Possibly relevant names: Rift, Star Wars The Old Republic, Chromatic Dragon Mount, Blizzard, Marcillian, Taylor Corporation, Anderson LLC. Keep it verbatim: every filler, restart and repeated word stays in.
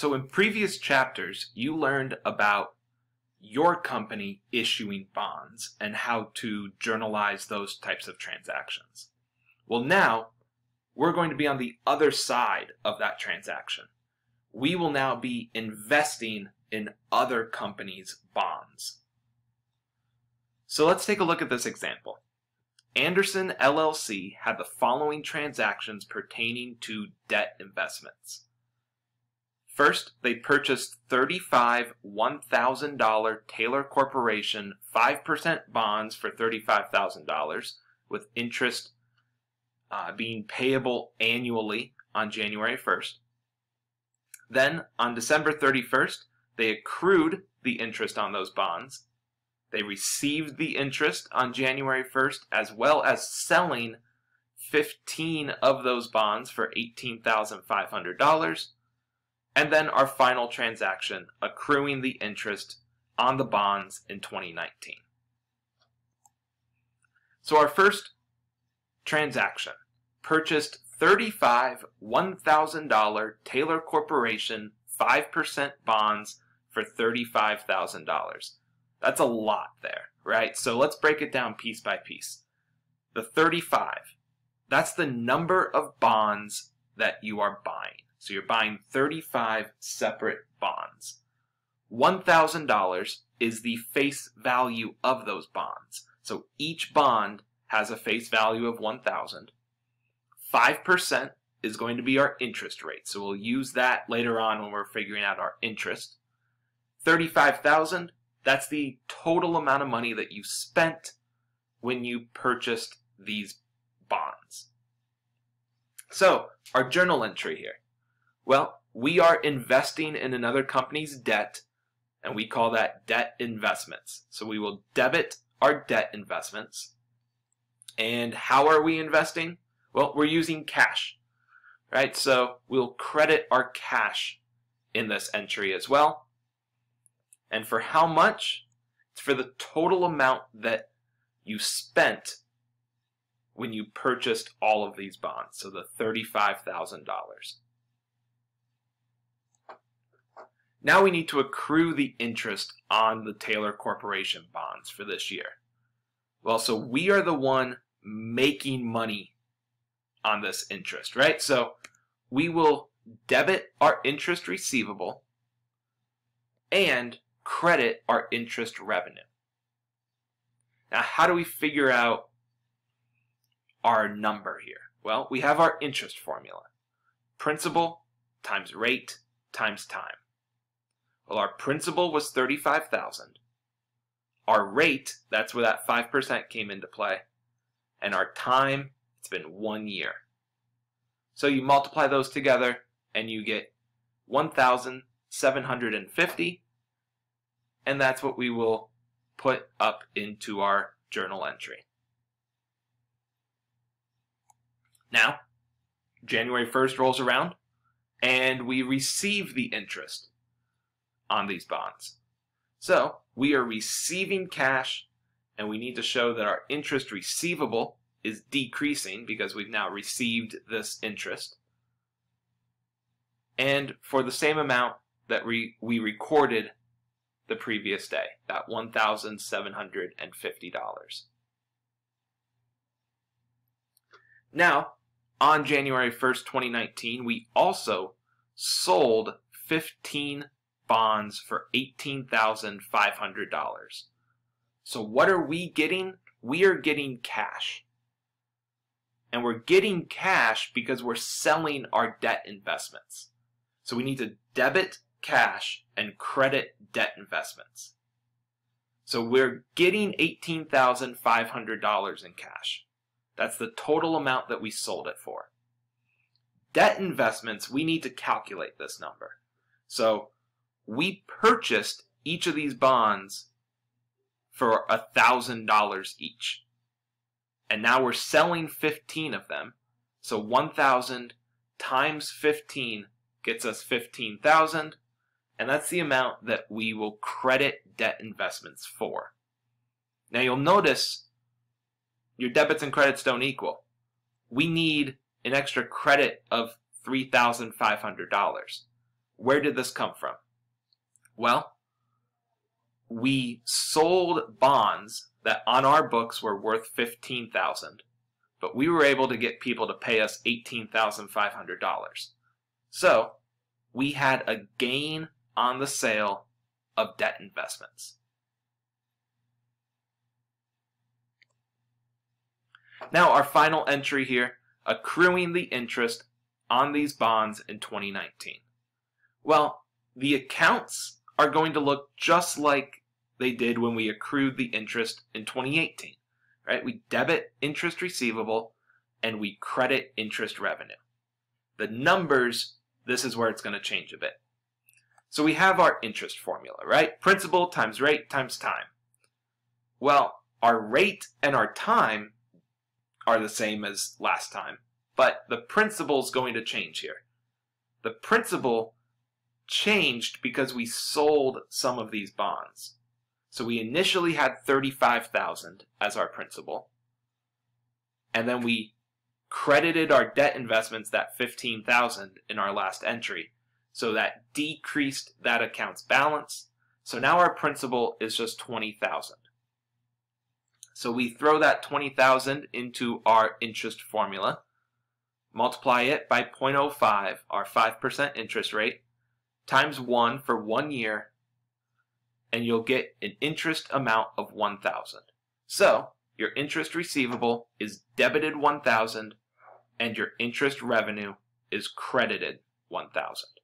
So in previous chapters, you learned about your company issuing bonds and how to journalize those types of transactions. Well, now we're going to be on the other side of that transaction. We will now be investing in other companies' bonds. So let's take a look at this example. Anderson L L C had the following transactions pertaining to debt investments. First, they purchased thirty-five one thousand dollar Taylor Corporation five percent bonds for thirty-five thousand dollars, with interest uh, being payable annually on January first. Then, on December thirty-first, they accrued the interest on those bonds. They received the interest on January first, as well as selling fifteen of those bonds for eighteen thousand five hundred dollars. And then our final transaction, accruing the interest on the bonds in twenty nineteen. So our first transaction purchased thirty-five one thousand dollar Taylor Corporation five percent bonds for thirty-five thousand dollars. That's a lot there, right? So let's break it down piece by piece. The thirty-five, that's the number of bonds that you are buying. So you're buying thirty-five separate bonds. one thousand dollars is the face value of those bonds. So each bond has a face value of one thousand dollars. five percent is going to be our interest rate. So we'll use that later on when we're figuring out our interest. thirty-five thousand dollars, that's the total amount of money that you spent when you purchased these bonds. So our journal entry here. Well, we are investing in another company's debt, and we call that debt investments. So we will debit our debt investments. And how are we investing? Well, we're using cash, right? So we'll credit our cash in this entry as well. And for how much? It's for the total amount that you spent when you purchased all of these bonds, so the thirty-five thousand dollars. Now we need to accrue the interest on the Taylor Corporation bonds for this year. Well, so we are the one making money on this interest, right? So we will debit our interest receivable and credit our interest revenue. Now, how do we figure out our number here? Well, we have our interest formula. Principal times rate times time. Well, our principal was thirty-five thousand dollars. Our rate, that's where that five percent came into play. And our time, it's been one year. So you multiply those together and you get one thousand seven hundred fifty dollars, and that's what we will put up into our journal entry. Now, January first rolls around and we receive the interest on these bonds. So we are receiving cash, and we need to show that our interest receivable is decreasing because we've now received this interest. And for the same amount that we, we recorded the previous day, that one thousand seven hundred fifty dollars. Now, on January first, twenty nineteen, we also sold fifteen bonds for eighteen thousand five hundred dollars. So what are we getting? We are getting cash. And we're getting cash because we're selling our debt investments. So we need to debit cash and credit debt investments. So we're getting eighteen thousand five hundred dollars in cash. That's the total amount that we sold it for. Debt investments, we need to calculate this number. So we purchased each of these bonds for one thousand dollars each. And now we're selling fifteen of them. So one thousand times fifteen gets us fifteen thousand. And that's the amount that we will credit debt investments for. Now you'll notice your debits and credits don't equal. We need an extra credit of three thousand five hundred dollars. Where did this come from? Well, we sold bonds that on our books were worth fifteen thousand dollars, but we were able to get people to pay us eighteen thousand five hundred dollars. So we had a gain on the sale of debt investments. Now our final entry here, accruing the interest on these bonds in twenty nineteen. Well, the accounts are going to look just like they did when we accrued the interest in twenty eighteen, right? We debit interest receivable and we credit interest revenue. The numbers, this is where it's going to change a bit. So we have our interest formula, right? Principal times rate times time. Well, our rate and our time are the same as last time, but the principal is going to change here. The principal changed because we sold some of these bonds. So we initially had thirty-five thousand dollars as our principal, and then we credited our debt investments, that fifteen thousand dollars in our last entry, so that decreased that account's balance. So now our principal is just twenty thousand dollars. So we throw that twenty thousand dollars into our interest formula, multiply it by zero point zero five, our five percent interest rate, times one for one year, and you'll get an interest amount of one thousand dollars. So your interest receivable is debited one thousand dollars and your interest revenue is credited one thousand dollars.